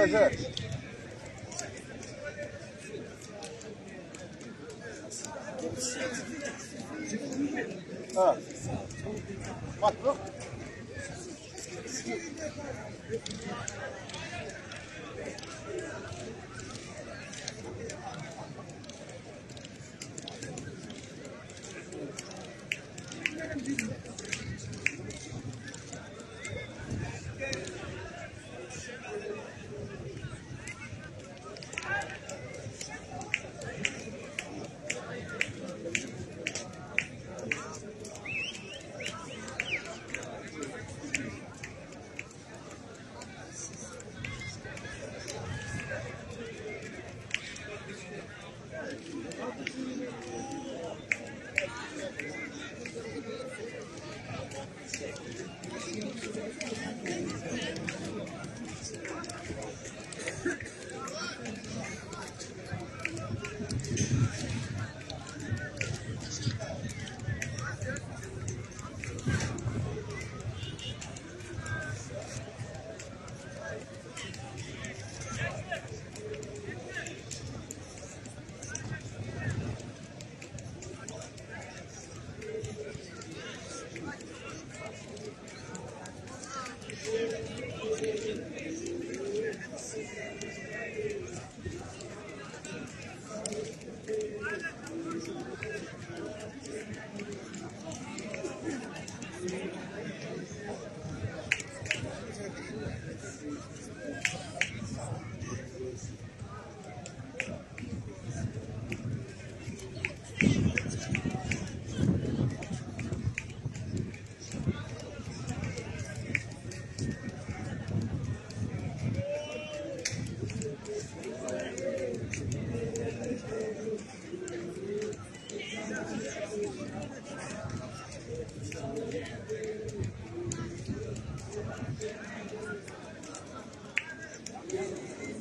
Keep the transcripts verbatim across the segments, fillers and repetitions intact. versetzt. Ah. Mach doch. Thank you.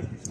Good.